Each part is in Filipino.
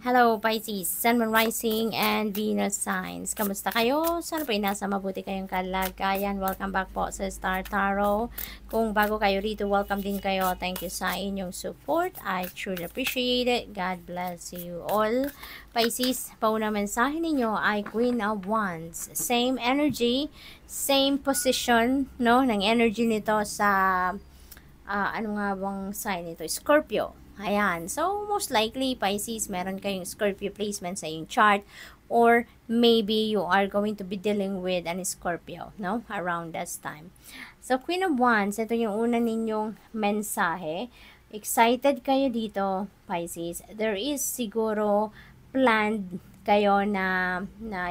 Hello Pisces, Sun, Moon, Rising, and Venus Signs. Kamusta kayo? Sana po nasa mabuti kayong kalagayan. Welcome back po sa Star Tarot. Kung bago kayo rito, welcome din kayo. Thank you sa inyong support. I truly appreciate it. God bless you all. Pisces, pauna mensahe ninyo ay Queen of Wands. Same energy, same position, no? Ng energy nito sa, ano nga bang sign nito? Scorpio. Ayan. So, most likely, Pisces, meron kayong Scorpio placement sa iyong chart or maybe you are going to be dealing with an Scorpio, no? Around this time. So, Queen of Wands, ito yung una ninyong mensahe. Excited kayo dito, Pisces. There is siguro planned kayo na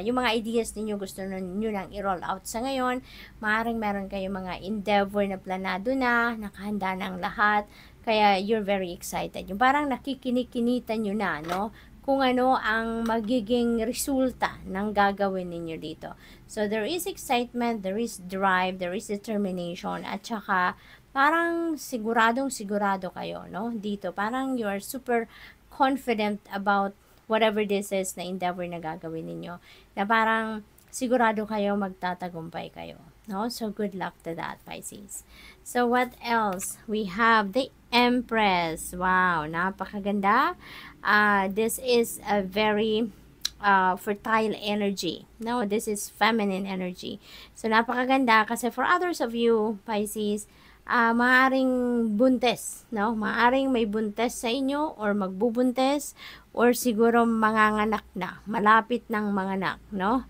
yung mga ideas ninyo gusto ninyo nang i-roll out sa ngayon. Maaaring meron kayong mga endeavor na planado na, nakahanda na ang lahat. Kaya you're very excited. Yung parang nakikinikinita nyo na, no? Kung ano ang magiging resulta ng gagawin ninyo dito. So, there is excitement, there is drive, there is determination, at saka parang siguradong-sigurado kayo, no? Dito, parang you are super confident about whatever this is na endeavor na gagawin ninyo. Na parang sigurado kayo, magtatagumpay kayo. No? So, good luck to that, Pisces. So, what else? We have the Empress. Wow, napakaganda. This is a very fertile energy. No, this is feminine energy. So, napakaganda kasi for others of you, Pisces, maaring buntis, no? Maaring may buntis sa inyo or magbubuntis or siguro manganganak na, malapit ng manganak, no?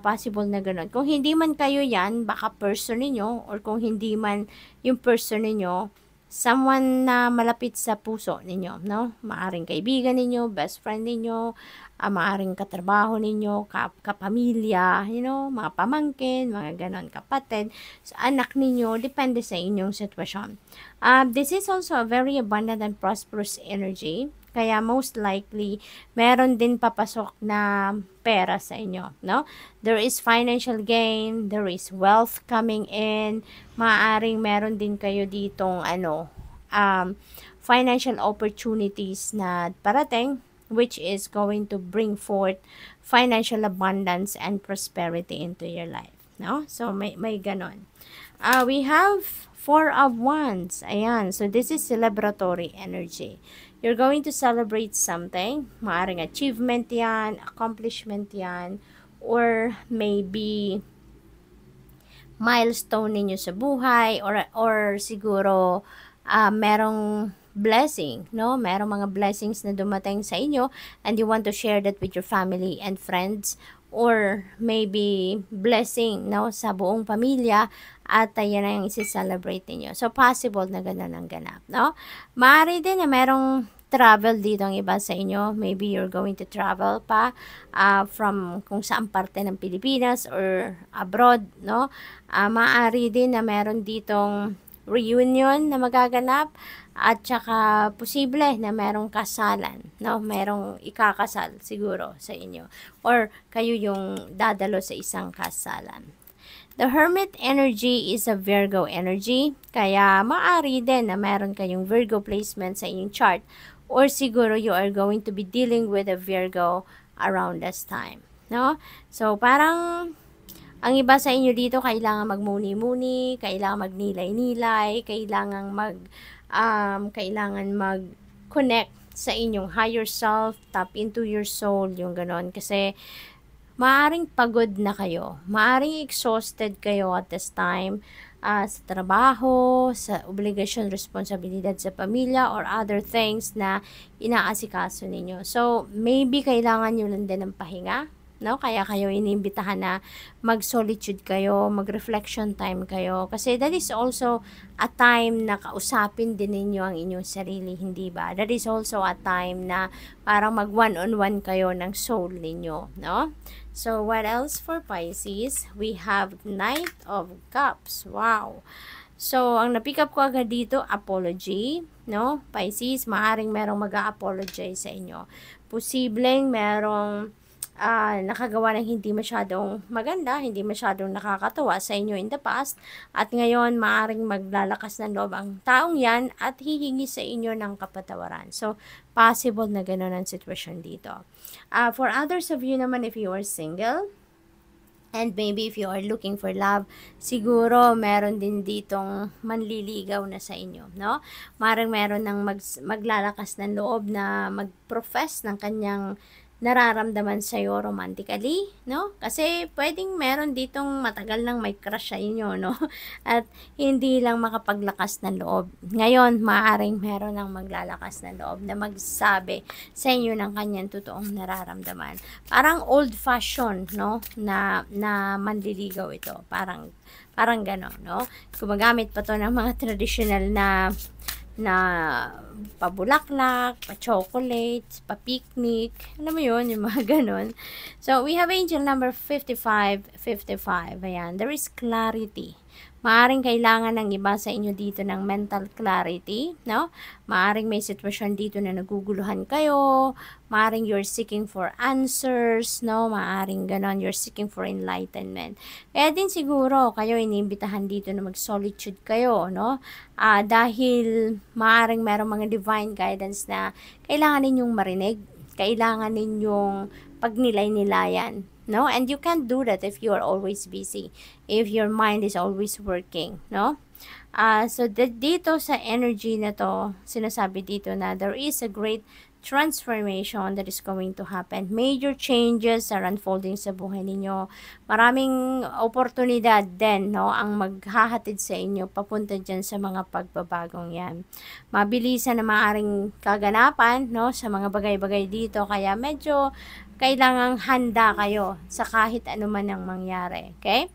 Possible na ganun. Kung hindi man kayo yan, baka person ninyo, or kung hindi man yung person ninyo, someone na malapit sa puso ninyo, no? Maaring kaibigan ninyo, best friend ninyo, maaring katrabaho ninyo, kapamilya, you know, mga pamangkin, mga ganun, kapatid, so, anak ninyo, depende sa inyong sitwasyon. This is also a very abundant and prosperous energy. Kaya most likely, meron din papasok na pera sa inyo, no? There is financial gain, there is wealth coming in, maaaring meron din kayo ditong, ano, financial opportunities na parating, which is going to bring forth financial abundance and prosperity into your life, no? So, may ganon. We have Four of Wands. Ayan. So, this is celebratory energy. You're going to celebrate something. Maaring achievement yan, accomplishment yan, or maybe milestone ninyo sa buhay, or siguro merong blessing, no? Merong mga blessings na dumating sa inyo and you want to share that with your family and friends, or maybe blessing, no? Sa buong pamilya. At yan na yung isi-celebrate ninyo. So, possible na ganun ang ganap, no? Maaari din na merong travel dito ang iba sa inyo. Maybe you're going to travel pa from kung saan parte ng Pilipinas or abroad, no? Maaari din na meron ditong reunion na magaganap at saka posible na merong kasalan, no? Merong ikakasal siguro sa inyo. Or kayo yung dadalo sa isang kasalan. The Hermit energy is a Virgo energy, kaya maaari din na meron kayong Virgo placement sa inyong chart or siguro you are going to be dealing with a Virgo around this time, no? So, parang ang iba sa inyo dito kailangan magmuni-muni, kailangan magnilay-nilay, kailangan mag-connect sa inyong higher self, tap into your soul, yung ganon. Kasi maaring pagod na kayo. Maaring exhausted kayo at this time sa trabaho, sa obligasyon, responsibilidad sa pamilya, or other things na inaasikaso ninyo. So, maybe kailangan nyo lang din ng pahinga, no? Kaya kayo iniimbitahan na mag-solitude kayo, mag-reflection time kayo. Kasi that is also a time na kausapin din ninyo ang inyong sarili, hindi ba? That is also a time na parang mag one-on-one kayo ng soul ninyo, no? So, what else for Pisces? We have Knight of Cups. Wow! So, ang na-pick up ko agad dito, apology, no? Pisces, maaring merong mag-a-apologize sa inyo. Posibleng merong nakagawa ng hindi masyadong maganda, hindi masyadong nakakatawa sa inyo in the past, at ngayon maaaring maglalakas ng loob ang taong yan at hihingi sa inyo ng kapatawaran. So, possible na gano'n ang sitwasyon dito. For others of you naman, if you are single, and maybe if you are looking for love, siguro meron din ditong manliligaw na sa inyo, no? Marang meron ng maglalakas ng loob na mag-profess ng kanyang nararamdaman sa'yo romantically, no? Kasi pwedeng meron ditong matagal nang may crush sa inyo, no? At hindi lang makapaglakas ng loob. Ngayon, maaaring meron ng maglalakas ng loob na magsabi sa inyo ng kanyang totoong nararamdaman. Parang old-fashioned, no? Na manliligaw ito. Parang gano'n, no? Gumagamit pa to ng mga traditional na pabulaklak, pa-chocolates, pa-picnic, alam mo yun, yung mga ganun. So, we have angel number 55. Ayan, there is clarity. Maaring kailangan ng iba sa inyo dito ng mental clarity, no? Maaring may sitwasyon dito na naguguluhan kayo, maaring you're seeking for answers, no? Maaring ganon, you're seeking for enlightenment. Kaya din siguro kayo iniimbitahan dito na mag-solitude kayo, no? Dahil maaring merong mga divine guidance na kailangan ninyong marinig, kailangan ninyong pagnilay-nilayan, no? And you can't do that if you are always busy, if your mind is always working, no? So, dito sa energy na to, sinasabi dito na there is a great transformation that is going to happen. Major changes are unfolding sa buhay ninyo. Maraming oportunidad din, no, ang maghahatid sa inyo papunta dyan sa mga pagbabagong yan. Mabilisan na maaring kaganapan, no, sa mga bagay-bagay dito. Kaya medyo kailangang handa kayo sa kahit anuman ang mangyari. Okay?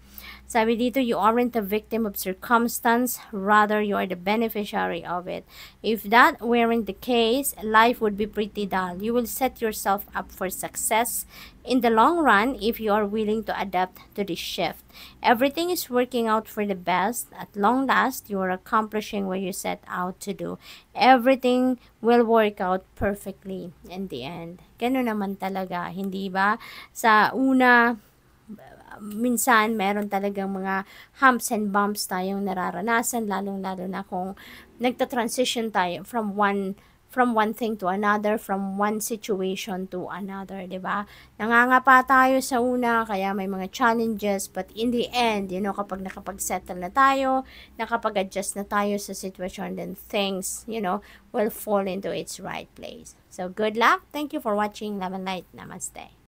Sabi dito, you aren't a victim of circumstance, rather you are the beneficiary of it. If that weren't the case, life would be pretty dull. You will set yourself up for success in the long run if you are willing to adapt to this shift. Everything is working out for the best. At long last, you are accomplishing what you set out to do. Everything will work out perfectly in the end. Ganun naman talaga, hindi ba? Sa una, minsan meron talagang mga humps and bumps tayong nararanasan, lalong-lalo na kung nagta-transition tayo from one thing to another, from one situation to another, di ba? Nangangapa tayo sa una, kaya may mga challenges, but in the end, you know, kapag nakapag-settle na tayo, nakapag-adjust na tayo sa situation, then things, you know, will fall into its right place. So, good luck. Thank you for watching. Love and light. Namaste.